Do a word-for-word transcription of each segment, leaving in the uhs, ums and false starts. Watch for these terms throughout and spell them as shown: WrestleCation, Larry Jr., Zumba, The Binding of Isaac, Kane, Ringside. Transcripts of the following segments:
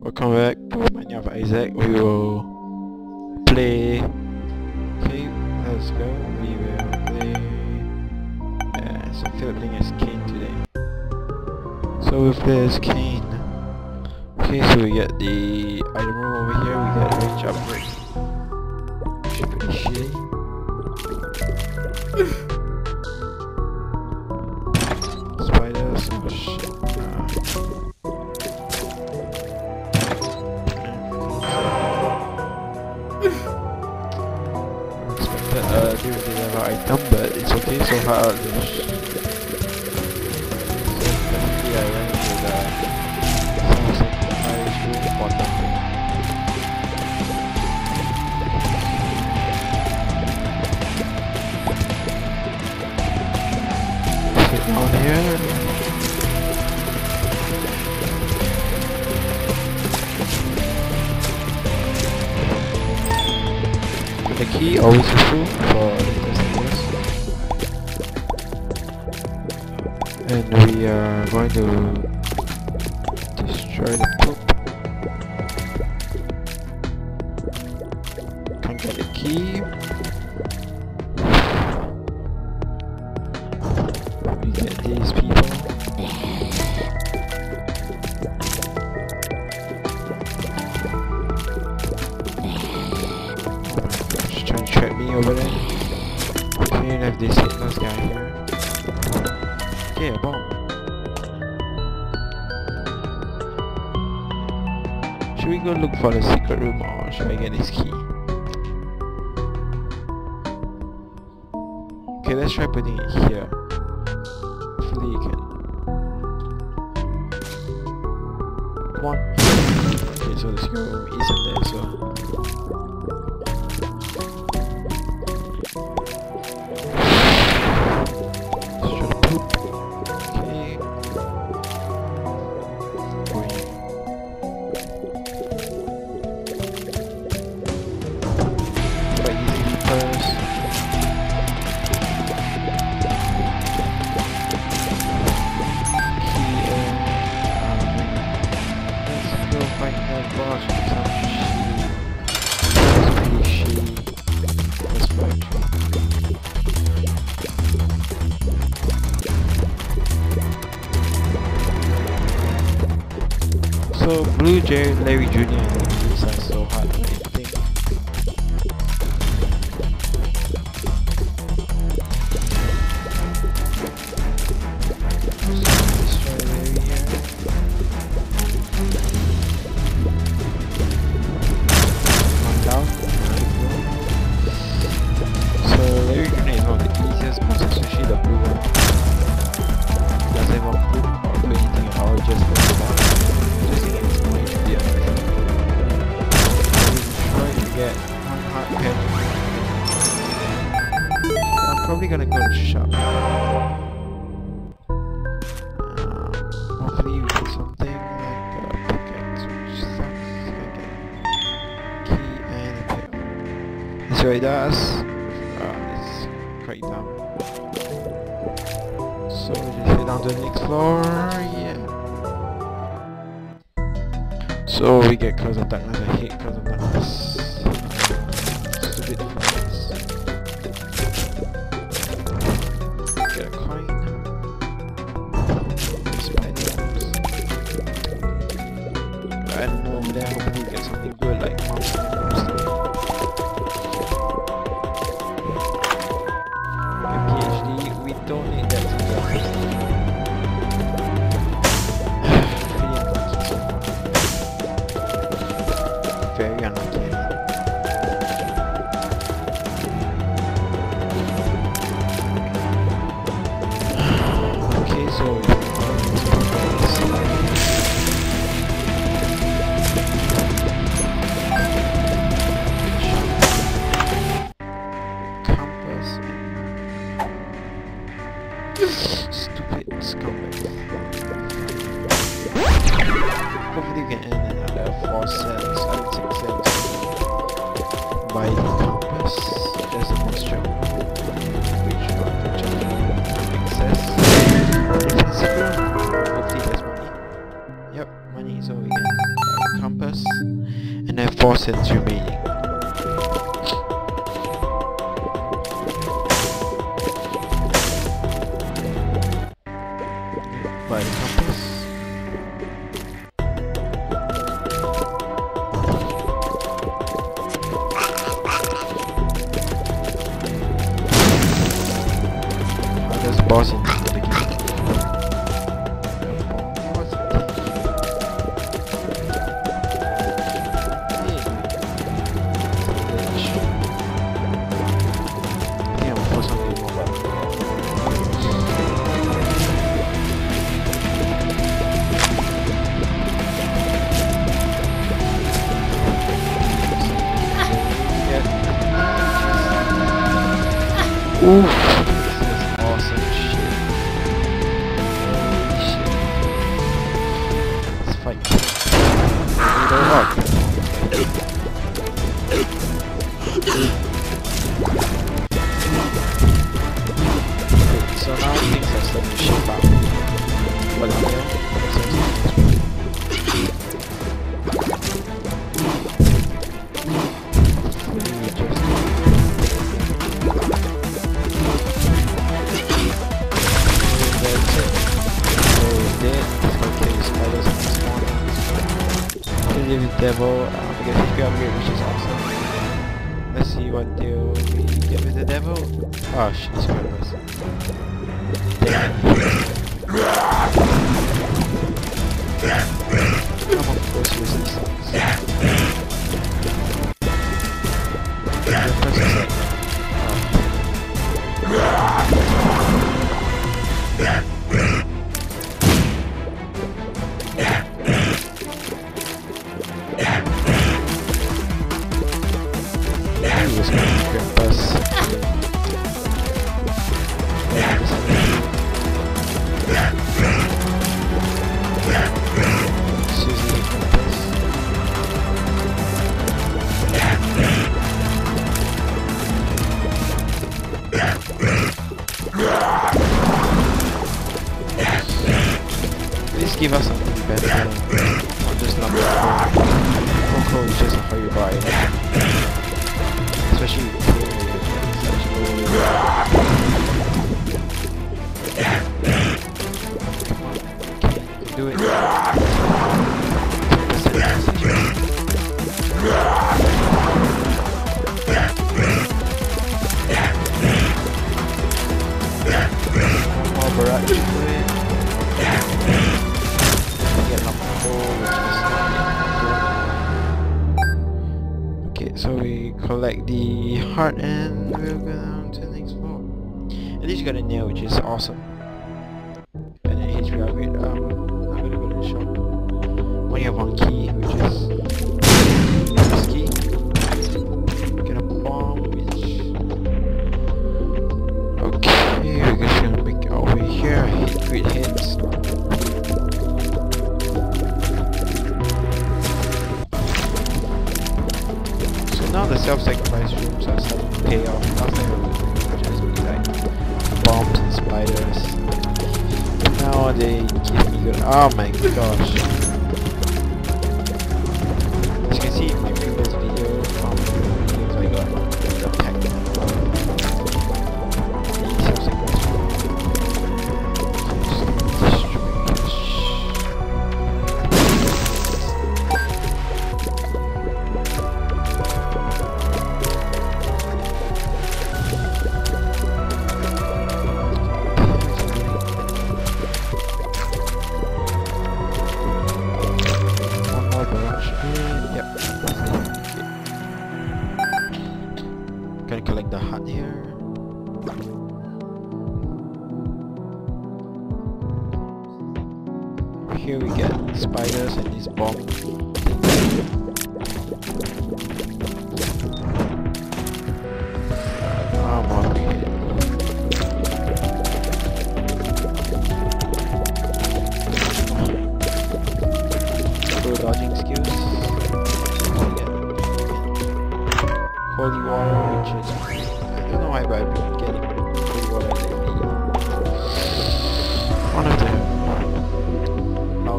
Welcome back to The Binding of Isaac. We will play. Okay, let's go. We will play. Yeah, so we're playing as Kane today. So we'll play as Kane. Okay, so we get the item room over here. We get a rich upgrade. Which is pretty shitty. Spiders. Oh shit. Nah. Uh, do the level item, but it's okay. So how out this? So currently I went to the sunset high school bottom. Sit down here. The key always useful for testers. And we are going to destroy the poop. Can't get the key. We get these people. Me over there. Okay, you have this hitless guy here. Okay, a bomb. Should we go look for the secret room or should I get this key? Okay, let's try putting it here. Hopefully you can. Come on. Okay, so the secret room isn't there, so. So Blue Jerry, Larry Junior and these are so hard to think. So Larry here. So Larry Junior is one of the easiest ones, especially the blue one. Doesn't want blue or do anything at all, just goes down. Get one hard pen. I'm probably gonna go to shop. Um, hopefully we get something like a pickaxe, which sucks. Okay. Key and a pick. That's what it does. Uh, it's quite dumb. So we just head down to the next floor. Yeah. So we get Close of Darkness. I hate Close of Darkness. There, hopefully we get something good like monster. PhD, we don't need that sometimes. Very unlucky. Okay, so compass, and have four cents remaining. By the compass. Boss in the beginning. I think I'm gonna put something more back. Yeah. Oof. Devil, um, I guess we upgrade, which is awesome. Let's see what deal we get with the devil. Oh shit, it's quite nice. Come on, let's use these things. The first is like, oh. Give us something better or just not Coco is just a hurry by, especially with do it. One more barrage to it. Okay, so we collect the heart and we'll go down to the next floor. At least you got a nail, which is awesome. And then H P upgrade, um, I'm gonna go to the shop. When you have one key, which is this key, get a bomb, which... Okay, we're just gonna make it over here, hit great hits. Now the self-sacrifice rooms are starting to pay off. Last time we were just like bombs and spiders. And now they give me good. Oh my gosh! As you can see in my previous video, how many games I got the pack the self-sacrifice here we get spiders and these bombs. Uh, more here. Go dodging skills. Holy water, which is I don't know why, but I've been getting holy water lately. One of them.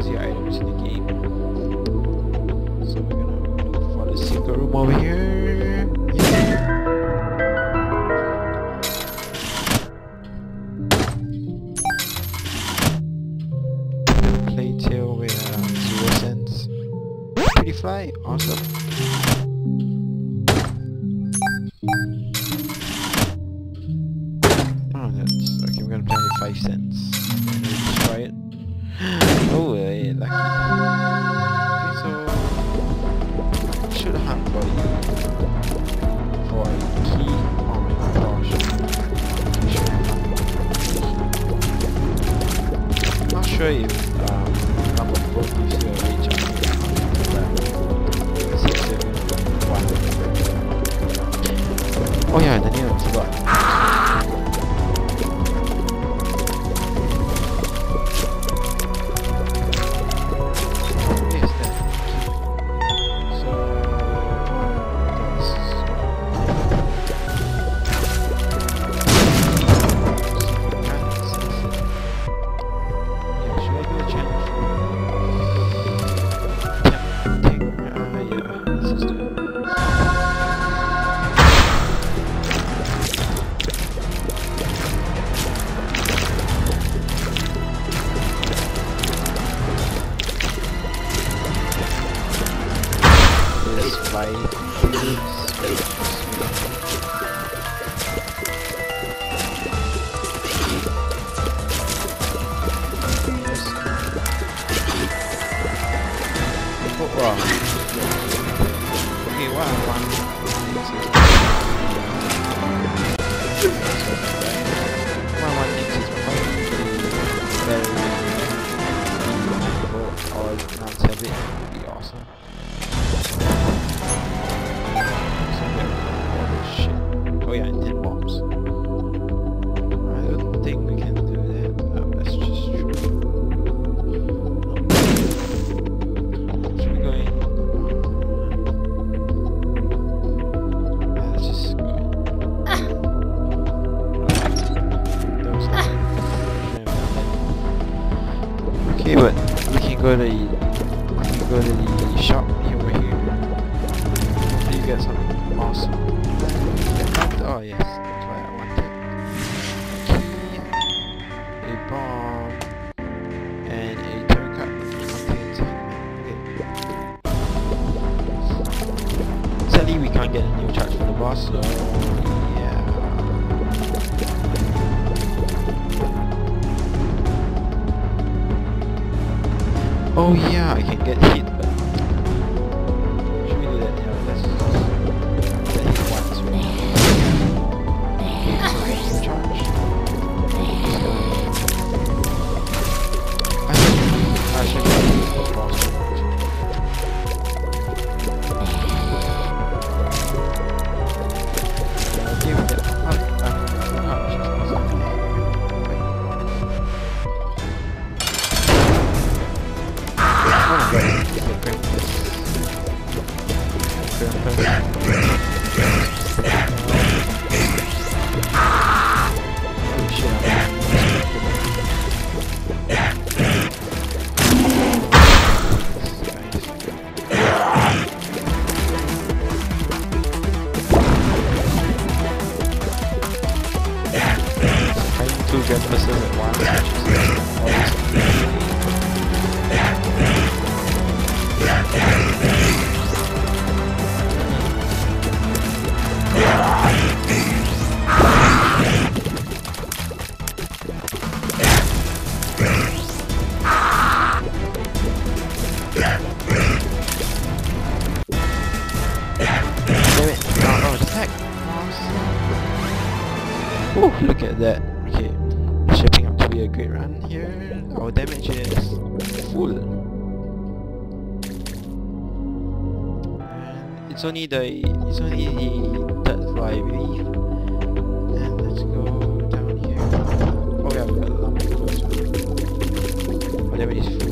Items in the game. a room over here. Yeah. Play till we're um, zero cents. Pretty fly, awesome. Oh, that's okay. We're gonna play to five cents. Let's try it. Oh, uh, yeah, lucky. Should hunt for you for a key. Oh my gosh. I'm not sure if um, number four gives you a reach on the six seven one. Oh yeah, the name I forgot. Yes, that. So. Go to the, go to the shop over here. Hopefully you get something awesome. Oh yes, that's why I wanted. A bomb and a turret cut. Okay. Sadly, we can't get a new charge for the boss, so yeah. Oh yeah, I can get hit, but should we do that? Yeah, let's just get hit once. Okay, so charge. I should, I should get hit for the boss. Okay, we got hot, uh, hot. That okay, shaping up to be a great run here. Our damage is full. And it's only the it's only the third floor, I believe. And let's go down here. Oh yeah, we got a lump of those. Our damage is full.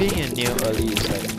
opinion, Neil. Well, he's like,